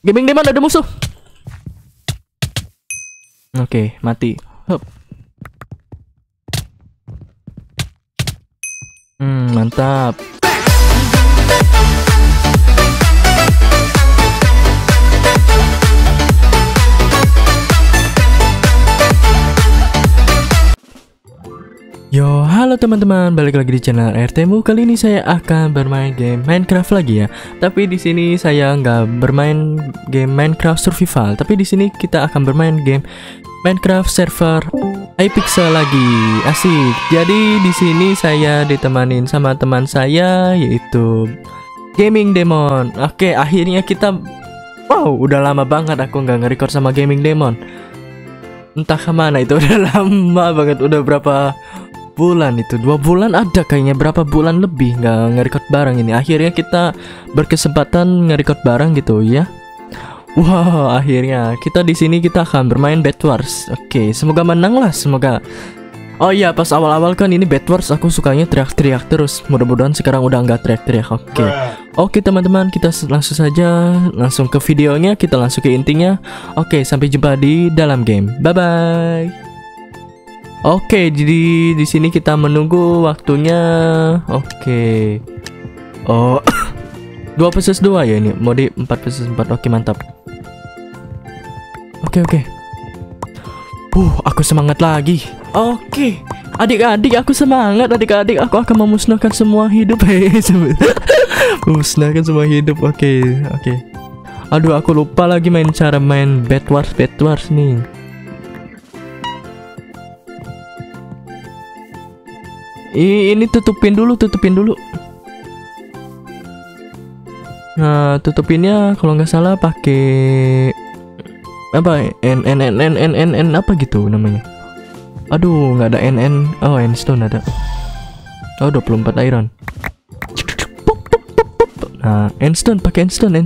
Gaming Demon ada musuh. Oke, mati. Hup. Mantap. Yo, halo teman-teman, balik lagi di channel RTMU. Kali ini saya akan bermain game Minecraft lagi ya. Tapi di sini saya nggak bermain game Minecraft Survival, tapi di sini kita akan bermain game Minecraft server Hypixel lagi. Asik. Jadi di sini saya ditemanin sama teman saya yaitu Gaming Demon. Oke, akhirnya kita, wow, udah lama banget aku nggak nge-record sama Gaming Demon. Entah kemana itu, udah lama banget, udah berapa bulan itu, 2 bulan ada kayaknya, berapa bulan lebih nggak nge-record bareng. Ini akhirnya kita berkesempatan nge-record bareng gitu ya. Wow, akhirnya kita di sini kita akan bermain Bed Wars. Oke, semoga menang lah, semoga. Oh iya, pas awal-awal kan ini Bed Wars aku sukanya teriak-teriak terus. Mudah-mudahan sekarang udah nggak teriak-teriak. Oke. Oke teman-teman, kita langsung saja ke videonya, kita langsung ke intinya. Oke, sampai jumpa di dalam game. Bye bye. Oke, jadi di sini kita menunggu waktunya. Oke. Oh, 2 versus 2 ya ini. Mode 4 versus 4. Oke, mantap. Oke. Aku semangat lagi. Oke. Adik-adik aku semangat, adik-adik aku akan memusnahkan semua hidup. Musnahkan semua hidup. Oke. Aduh, aku lupa lagi cara main Bed Wars nih. Ini tutupin dulu. Nah, tutupinnya kalau nggak salah pakai apa? N apa gitu namanya? Aduh, nggak ada NN. Oh, endstone ada. Oh, 24 iron. Nah, endstone, pakai endstone.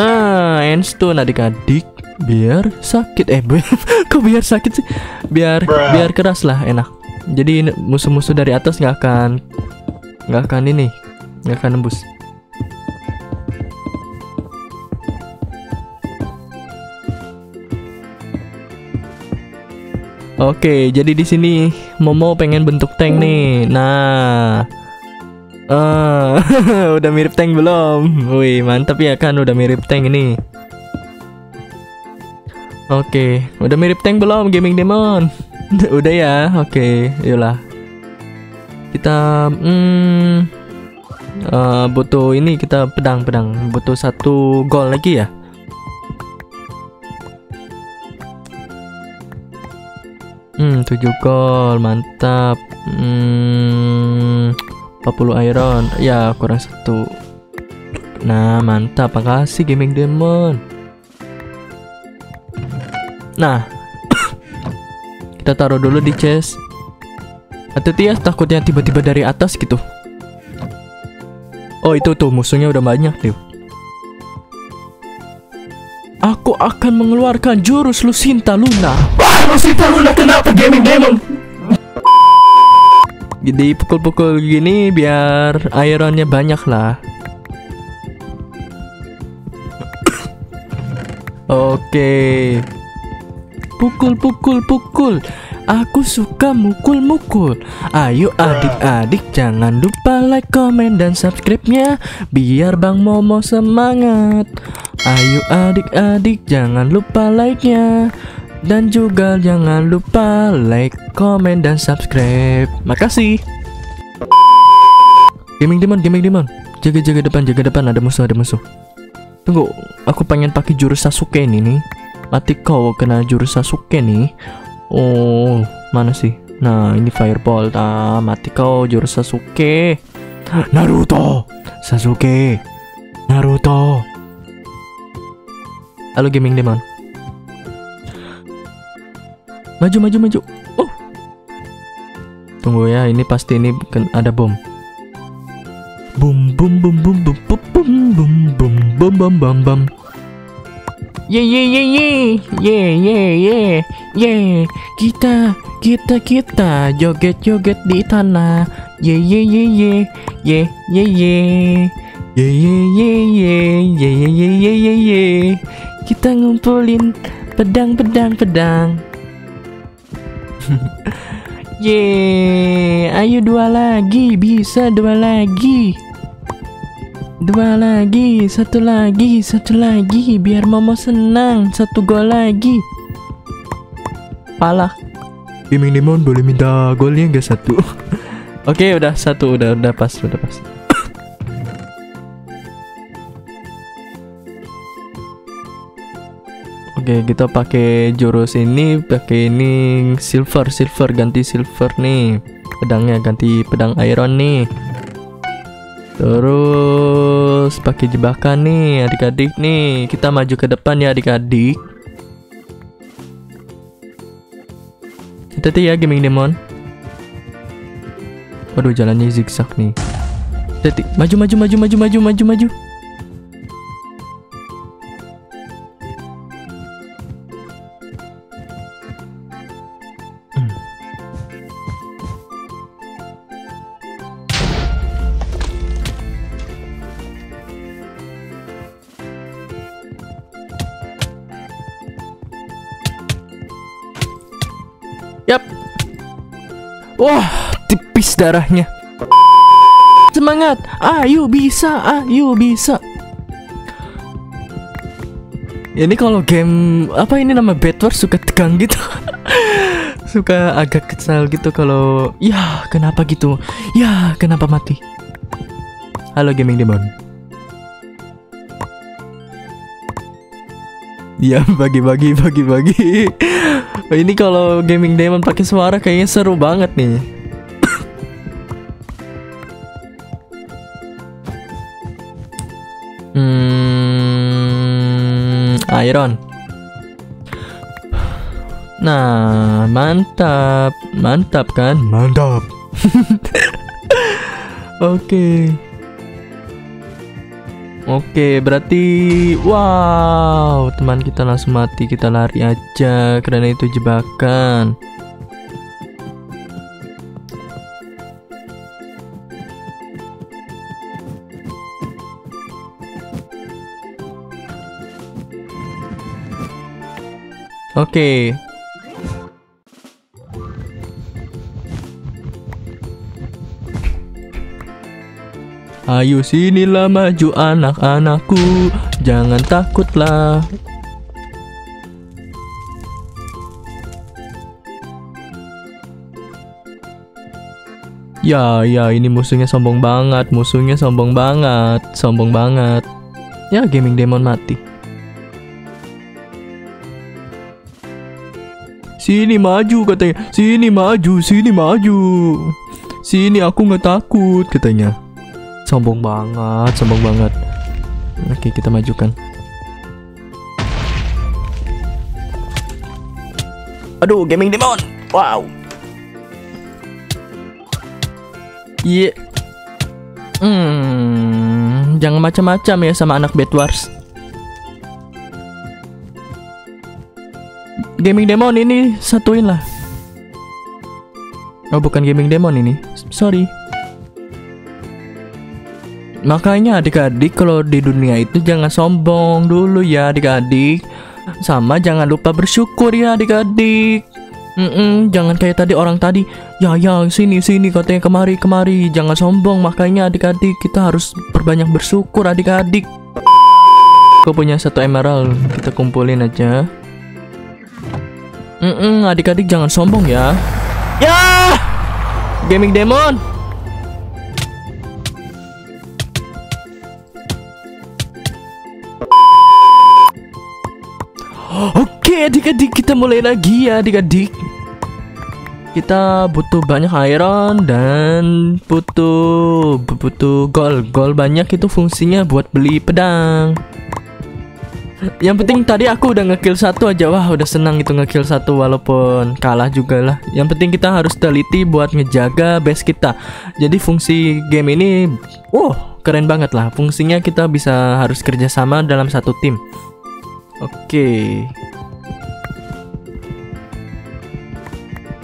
Ah, endstone adik-adik. Biar sakit kok biar sakit sih, biar keras lah, enak. Jadi musuh-musuh dari atas nggak akan nembus. Oke, jadi di sini Momo pengen bentuk tank nih. Nah, udah mirip tank belum? Wih, mantap ya kan, udah mirip tank ini. Oke, udah mirip tank belum, Gaming Demon? Udah ya, oke, yolah. Kita butuh ini, kita pedang, butuh 1 gol lagi ya. Hmm, 7 gol, mantap. 40 iron, ya kurang 1. Nah, mantap, makasih Gaming Demon. Nah, kita taruh dulu di chest. Hati-hati ya, takutnya tiba-tiba dari atas gitu. Oh, itu tuh musuhnya udah banyak tuh. Aku akan mengeluarkan jurus Lucinta Luna. Lucinta Luna, kenapa Gaming Demon? Jadi pukul-pukul gini biar ironnya banyak lah. Oke. Pukul. Aku suka mukul. Ayo adik-adik, jangan lupa like, komen, dan subscribe-nya, biar Bang Momo semangat. Ayo adik-adik, jangan lupa like-nya, dan juga jangan lupa like, komen, dan subscribe. Makasih. Gaming Demon, Jaga depan, ada musuh. Tunggu, aku pengen pakai jurus Sasuke ini nih. Mati kau kena jurus Sasuke nih. Oh, mana sih? Nah, ini fireball. Ah, mati kau jurus Sasuke. Naruto. Sasuke. Naruto. Halo Gaming Demon. Maju. Oh. Tunggu ya, ini pasti ini ada bom. Bum bum bum. Yeah. Kita joget-joget di tanah. Yeah. Ye. Kita ngumpulin pedang. Ye, ayo dua lagi, bisa dua lagi, satu lagi, biar Momo senang. Satu gol lagi. Palah. Gaming Demon boleh minta golnya nggak satu? Oke, udah satu, udah pas. Oke, kita pakai jurus ini, pakai ini silver, ganti silver nih. Pedangnya ganti pedang iron nih. Terus pakai jebakan nih, adik-adik nih. Kita maju ke depan ya, adik-adik. Hati-hati ya, Gaming Demon. Waduh, jalannya zigzag nih. Hati-hati, maju. Yap. Wah, tipis darahnya. Semangat. Ayo bisa. Ini kalau game apa ini nama Bed Wars suka tegang gitu. Suka agak kesal gitu kalau ya kenapa gitu. Ya, kenapa mati? Halo Gaming Demon. Ya, bagi. Ini kalau Gaming Demon pakai suara kayaknya seru banget nih. Iron. Nah, mantap kan? Mantap. Oke, berarti wow, teman kita langsung mati. Kita lari aja karena itu jebakan. Oke. Ayo sinilah maju anak-anakku, jangan takutlah. Ya, ini musuhnya sombong banget. Ya, Gaming Demon mati. Sini maju katanya. Sini aku nggak takut katanya. Sombong banget. Oke, kita majukan. Aduh, Gaming Demon. Wow. Iya. Yeah. Jangan macam-macam ya sama anak Bed Wars. Gaming Demon ini satuin lah. Oh, bukan Gaming Demon ini. Sorry. Makanya adik-adik kalau di dunia itu jangan sombong dulu ya adik-adik. Sama jangan lupa bersyukur ya adik-adik. Jangan kayak tadi orang tadi. Ya sini katanya kemari. Jangan sombong, makanya adik-adik kita harus perbanyak bersyukur adik-adik. Aku punya satu emerald, kita kumpulin aja. Adik-adik jangan sombong ya. Ya! Gaming Demon. Oke, adik-adik, kita mulai lagi ya adik-adik. Kita butuh banyak iron dan butuh gold. Gold banyak itu fungsinya buat beli pedang. Yang penting tadi aku udah ngekill satu aja. Wah, udah senang itu ngekill satu walaupun kalah juga lah. Yang penting kita harus teliti buat ngejaga base kita. Jadi fungsi game ini keren banget lah. Fungsinya kita bisa harus kerjasama dalam satu tim. Oke.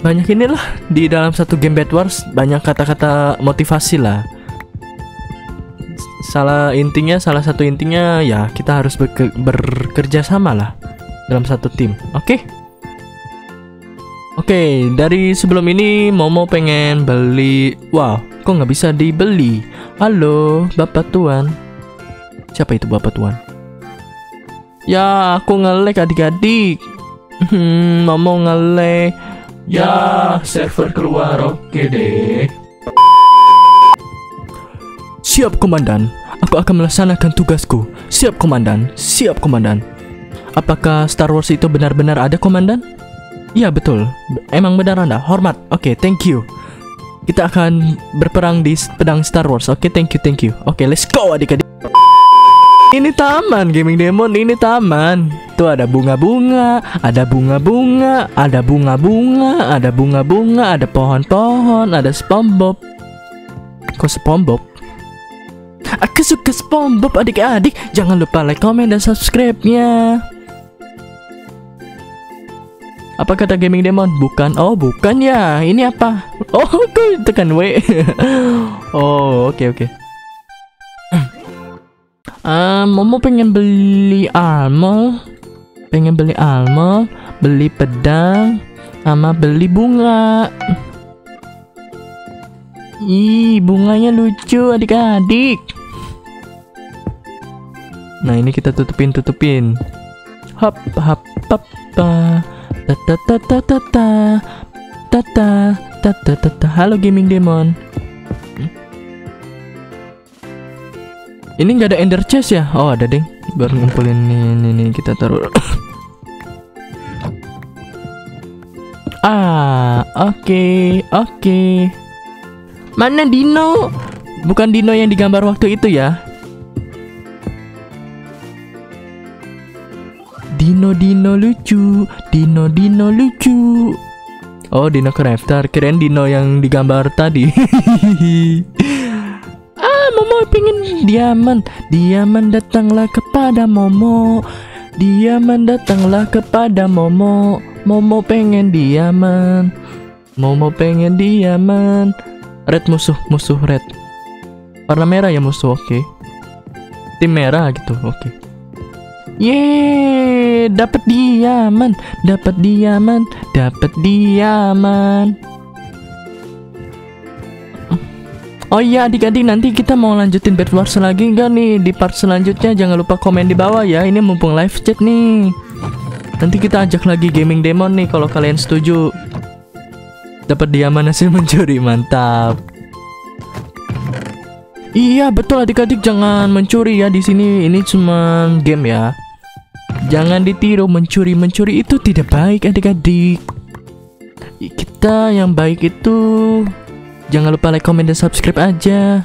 Banyak inilah di dalam satu game Bed Wars, banyak kata-kata motivasi lah. salah satu intinya ya kita harus bekerja sama lah dalam satu tim. Oke? Oke, dari sebelum ini Momo pengen beli. Wow, kok nggak bisa dibeli? Halo, Bapak Tuan. Siapa itu Bapak Tuan? Ya, aku nge-lag adik-adik. Momo nge-lag. Ya, server keluar. Oke deh. Siap, Komandan. Aku akan melaksanakan tugasku. Siap, Komandan. Siap, Komandan. Apakah Star Wars itu benar-benar ada, Komandan? Iya betul, emang benar Anda. Hormat. Oke, thank you. Kita akan berperang di pedang Star Wars. Oke, thank you. Oke, let's go adik-adik. Ini taman Gaming Demon, ini taman. Tuh ada bunga-bunga, ada bunga-bunga, ada pohon-pohon, ada SpongeBob. Kok SpongeBob? Aku suka SpongeBob adik-adik. Jangan lupa like, komen, dan subscribe-nya. Apa kata Gaming Demon? Bukan, oh bukan ya. Ini apa? Oh, aku tekan W. Oh, oke. Momo pengen beli almond. Beli pedang, sama beli bunga. Ih, bunganya lucu adik-adik. Nah, ini kita tutupin. Hop, hop, hop, hop. Halo Gaming Demon. Ini nggak ada ender chest ya? Oh ada deh. Baru ngumpulin ini kita taruh. Ah, oke. Mana Dino? Bukan Dino yang digambar waktu itu ya? Dino lucu. Oh, Dino Crafter. Keren Dino yang digambar tadi. Ah, Momo pengen diamond. Diamond datanglah kepada Momo. Momo pengen diamond. Red musuh red. Warna merah ya musuh, oke. Tim merah gitu, oke. Yeay, dapat diaman. Oh iya adik-adik, nanti kita mau lanjutin Bed Wars lagi enggak nih di part selanjutnya? Jangan lupa komen di bawah ya. Ini mumpung live chat nih. Nanti kita ajak lagi Gaming Demon nih kalau kalian setuju. Dapat diaman hasil mencuri, mantap. Iya betul adik-adik, jangan mencuri ya di sini. Ini cuma game ya. Jangan ditiru, mencuri itu tidak baik adik-adik. Kita yang baik itu jangan lupa like, comment, dan subscribe aja.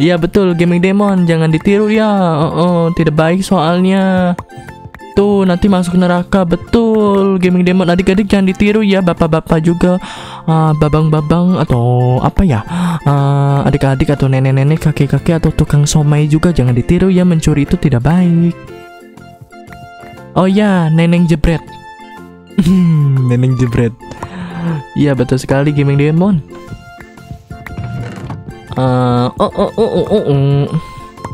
Iya betul Gaming Demon, jangan ditiru ya. Oh, tidak baik soalnya. Tuh nanti masuk neraka, betul Gaming Demon. Adik-adik jangan ditiru ya, bapak-bapak juga, babang-babang atau apa ya, adik-adik atau nenek-nenek, kakek-kakek atau tukang somai juga jangan ditiru ya, mencuri itu tidak baik. Oh ya, neneng jebret. Neneng jebret. Iya betul sekali Gaming Demon.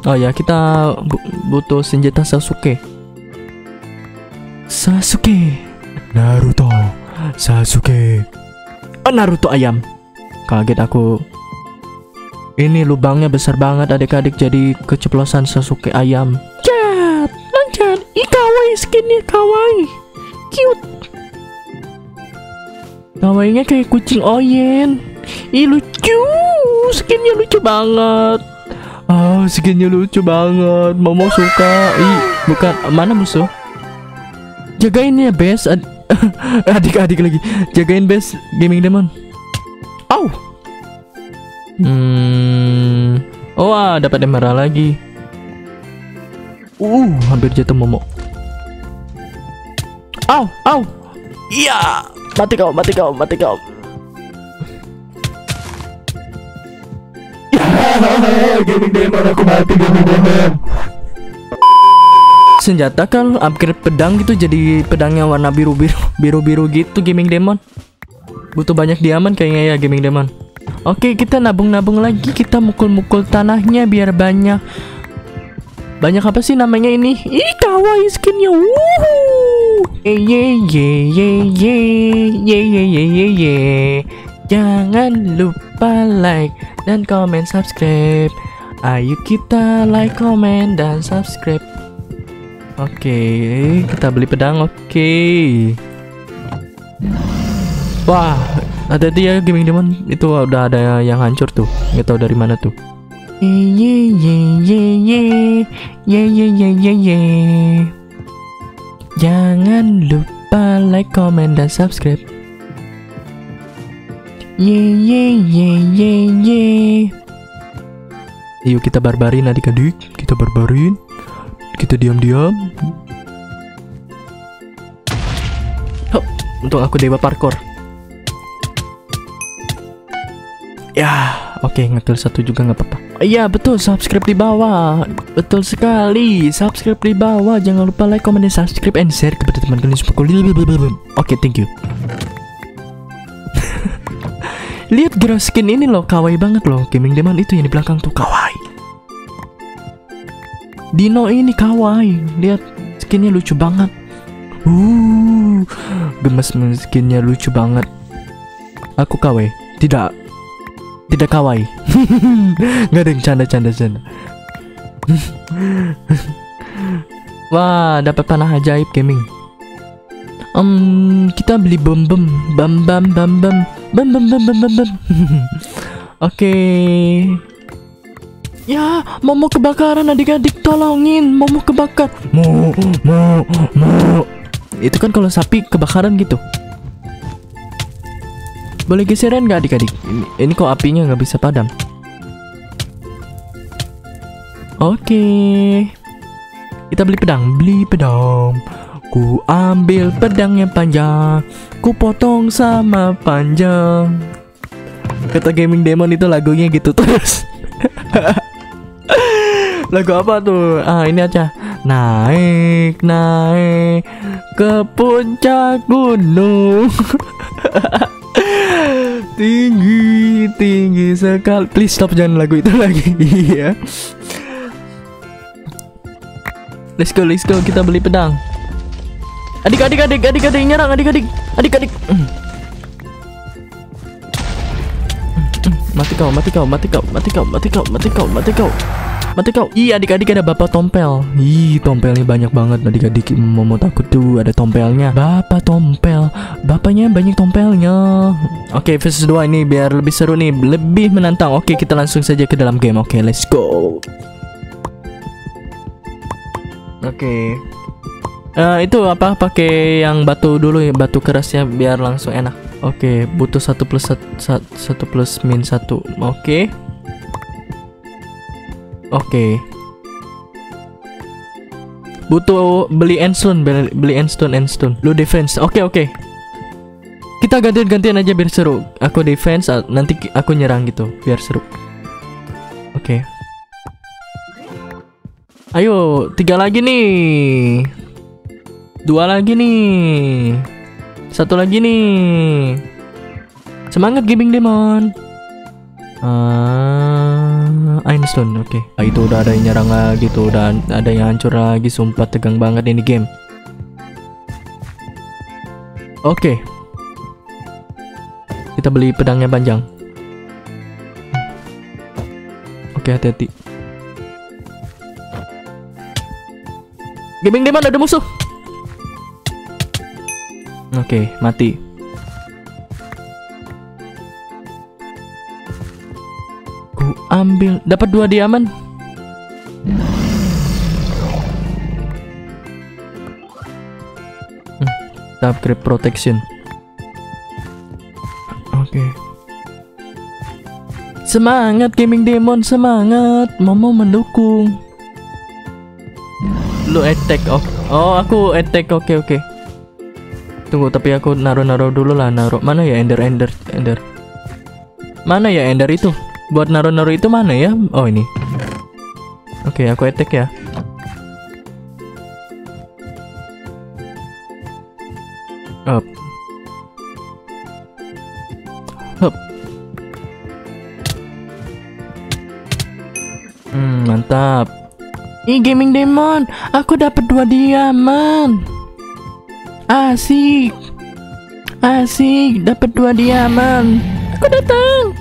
Oh ya, kita butuh senjata Sasuke, Naruto, Sasuke. Oh, Naruto ayam. Kaget aku. Ini lubangnya besar banget adik-adik, jadi keceplosan Sasuke ayam. Cat, loncat. Ih, kawaii skinnya, kawaii. Cute. Kawaiinya kayak kucing oyen. Ih, lucu. Skinnya lucu banget. Oh, skinnya lucu banget. Momo suka. Ih, bukan. Mana musuh? Jagain ya base adik-adik lagi. Jagain base Gaming Demon. Au. Oh, dapat emerald lagi. Hampir jatuh Momo. Au. Iya, mati kau. Gaming Demon, aku mati Gaming Demon. Senjata kan upgrade pedang gitu, jadi pedangnya warna biru gitu Gaming Demon. Butuh banyak diamond kayaknya ya Gaming Demon. Oke, kita nabung-nabung lagi. Kita mukul-mukul tanahnya biar banyak. Banyak apa sih namanya ini? Ih, kawaii skinnya. Wuhuu. Jangan lupa like dan komen subscribe. Ayo kita like, komen, dan subscribe. Oke, kita beli pedang. Oke. Wah, ada dia Gaming Demon. Itu udah ada yang hancur tuh. Nggak tahu dari mana tuh. Jangan lupa like, komen, dan subscribe. Yuk kita barbarin adik-adik. Kita barbarin. Kita diam-diam. Untuk aku dewa parkour. Ya, oke, ngekill satu juga nggak apa-apa. Iya, betul, subscribe di bawah. Betul sekali, subscribe di bawah. Jangan lupa like, komen, dan subscribe, and share kepada teman kalian semua. Oke, thank you. Lihat girl skin ini loh, kawaii banget loh. Gaming Demon itu yang di belakang tuh kawaii. Dino ini kawaii. Lihat skinnya lucu banget. Gemes, skinnya lucu banget. Aku kawaii. Tidak kawaii. Nggak ada yang canda-canda. Wah, dapat tanah ajaib gaming. Kita beli bom. Oke. Ya, Momo kebakaran adik-adik, tolongin Momo kebakar. Mau. Itu kan kalau sapi kebakaran gitu. Boleh geseran nggak adik-adik? Ini kok apinya nggak bisa padam. Oke. Kita beli pedang. Ku ambil pedang yang panjang, ku potong sama panjang. Kata Gaming Demon itu lagunya gitu terus. Lagu apa tuh? Ah, ini aja. Naik ke puncak gunung. Tinggi sekali. Please stop, jangan lagu itu lagi. Iya. Let's go, kita beli pedang. Adik-adik nyerang adik-adik. Mati kau. Ih, adik-adik ada bapak tompel. Ih, tompelnya banyak banget adik-adik. Mau takut tuh ada tompelnya. Bapak tompel. Bapaknya banyak tompelnya. Oke, versus 2 ini biar lebih seru nih, lebih menantang. Oke, kita langsung saja ke dalam game. Oke, let's go. Oke. Itu apa? Pakai yang batu dulu ya, batu kerasnya biar langsung enak. Oke, butuh 1 plus 1 1 plus min 1. Oke. Butuh beli endstone, beli endstone. Lu defense. Oke. Kita gantian aja biar seru. Aku defense, nanti aku nyerang gitu biar seru. Oke. Ayo, 3 lagi nih. 2 lagi nih. 1 lagi nih. Semangat Gaming Demon. Einstein, oke. Ah, itu udah ada yang nyerang lagi tuh, udah ada yang hancur lagi. Sumpah tegang banget ini game. Oke. Kita beli pedangnya panjang. Oke, hati-hati. Gaming Demon ada musuh. Oke, mati. Ku ambil, dapat 2 diamond. Upgrade protection. Oke. Semangat Gaming Demon, semangat. Momo mendukung. Lu attack. Oh, aku attack. Oke. Tunggu, tapi aku naruh dulu lah. Naruh mana ya? Ender mana ya? Ender itu buat naruh itu mana ya? Oh, ini. Oke, aku attack ya. Up. Mantap. Ih, Gaming Demon, aku dapat 2 diamond. Asik. Asik, dapat 2 diamond. Aku datang.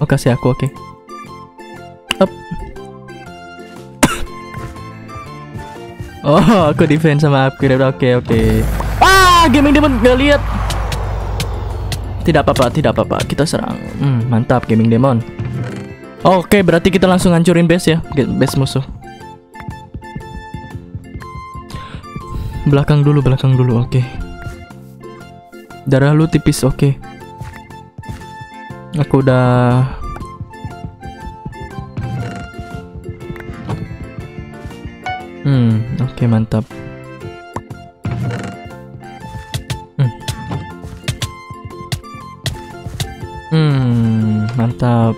Oh, kasih aku, oke. Up. Oh, aku defend sama upgrade. Oke. Ah, Gaming Demon gak lihat. Tidak apa-apa, kita serang. Mantap, Gaming Demon. Oke, berarti kita langsung hancurin base ya, base musuh. Belakang dulu, oke. Darah lu tipis, oke. Aku udah. Oke, mantap. Mantap.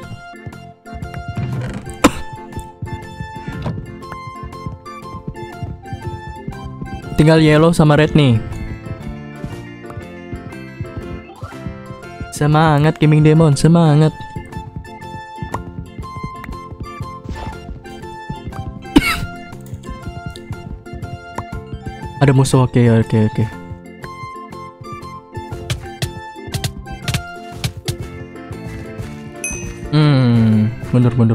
Tinggal yellow sama red nih. Semangat, Gaming Demon, semangat. Ada musuh, oke.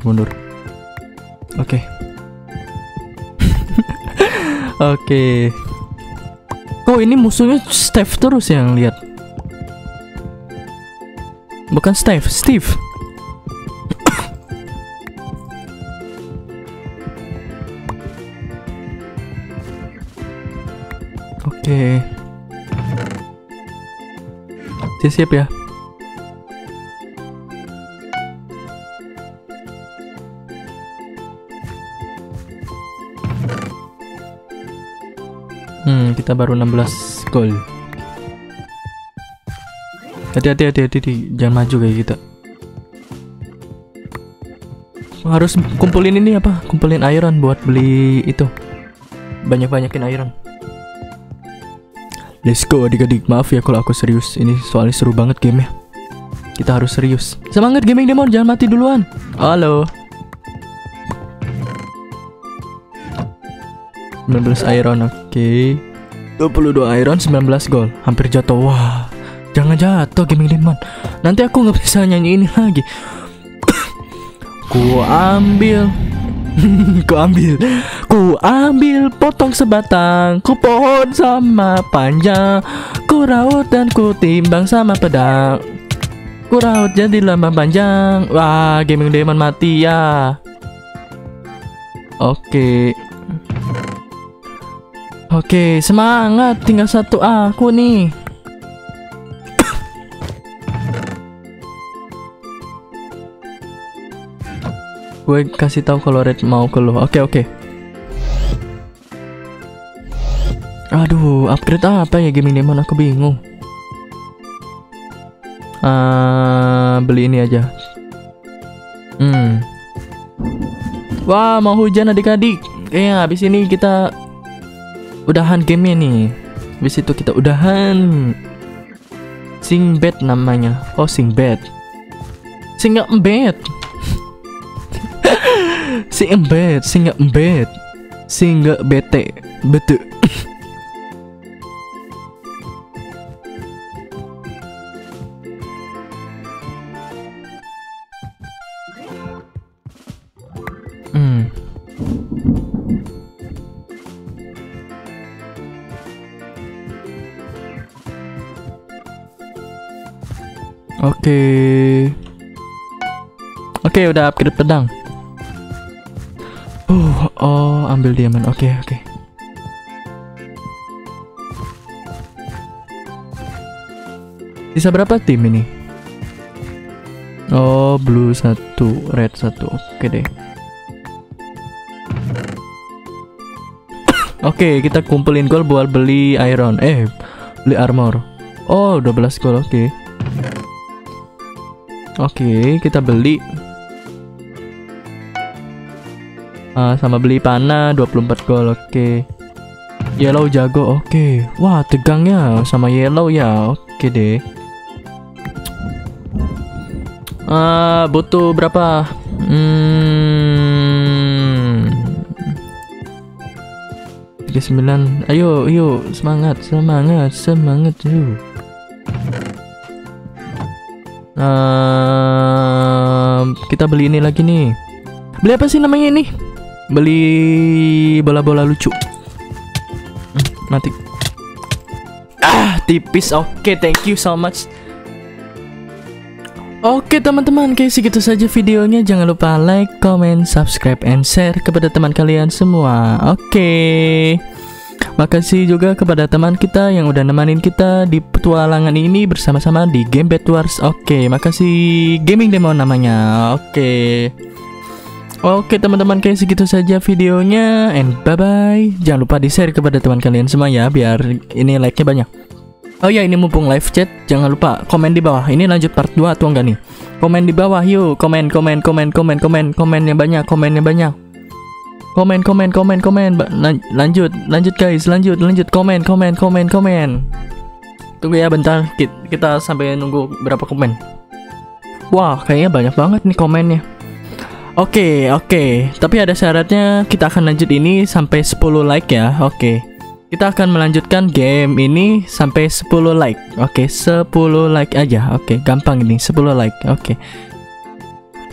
Mundur. Oke. Oke. Kok ini musuhnya Steve terus yang lihat? Bukan Steve. Oke. Siap ya. Kita baru 16 gol. Hati-hati, jangan maju kayak gitu. Harus kumpulin ini apa? Kumpulin iron buat beli itu. Banyak-banyakin iron. Let's go adik-adik. Maaf ya kalau aku serius. Ini soalnya seru banget game ya. Kita harus serius. Semangat, Gaming Demon, jangan mati duluan. Halo. 19 iron, oke. 22 iron, 19 gol. Hampir jatuh. Wah, jangan jatuh, Gaming Demon. Nanti aku nggak bisa nyanyi ini lagi. Ku ambil, potong sebatang, ku pohon sama panjang, ku raut dan ku timbang sama pedang, ku raut jadi lambang panjang. Wah, Gaming Demon mati ya. Oke, semangat, tinggal satu aku nih. Gue kasih tahu kalau red mau ke lo. Oke. Aduh, upgrade apa ya Gaming Demon, aku bingung. Beli ini aja. Wah, mau hujan adik-adik. Kayaknya habis ini kita udahan gamenya nih. Habis itu kita udahan. Sing bed namanya. Oh, sing bed. Sing bed. Sing bete. Betul. Oke, udah upgrade pedang. Oh, ambil diamond. Oke. Bisa berapa tim ini? Oh, blue 1, red 1. Oke deh. Oke, kita kumpulin gold buat beli iron. Beli armor. Oh, 12 gold. Oke, kita beli sama beli panah 24 gol. Oke. Yellow jago. Oke. Wah, tegangnya sama yellow ya. Oke deh. Butuh berapa? 39. Ayo, yuk, semangat yuk. Kita beli ini lagi nih. Beli apa sih namanya ini? Beli bola-bola lucu. Mati. Ah, tipis. Oke, thank you so much. Oke teman-teman, kayak segitu saja videonya. Jangan lupa like, comment, subscribe, and share kepada teman kalian semua. Oke. Makasih juga kepada teman kita yang udah nemanin kita di petualangan ini bersama-sama di game Bed Wars. Oke, makasih. Gaming Demon namanya. Oke. Oke teman-teman, kayak segitu saja videonya. And bye-bye. Jangan lupa di-share kepada teman kalian semua ya, biar ini like-nya banyak. Oh ya, ini mumpung live chat, jangan lupa komen di bawah. Ini lanjut part 2 atau enggak nih? Komen di bawah yuk. Komen. Komennya banyak. Komen. Lanjut guys, lanjut. Komen. Tunggu ya bentar, kita sampai nunggu berapa komen. Wah, kayaknya banyak banget nih komennya. Oke. Tapi ada syaratnya, kita akan lanjut ini sampai 10 like ya. Oke. Kita akan melanjutkan game ini sampai 10 like. Oke, 10 like aja. Oke, gampang ini, 10 like. Oke.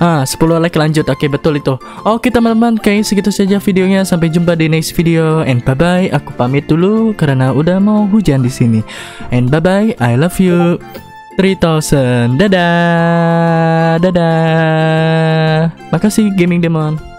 Ah, 10 like lanjut. Oke, betul itu. Oke, teman-teman, kayak segitu saja videonya. Sampai jumpa di next video. And bye-bye. Aku pamit dulu karena udah mau hujan di sini. And bye-bye. I love you. 3000. Dadah. Makasih Gaming Demon.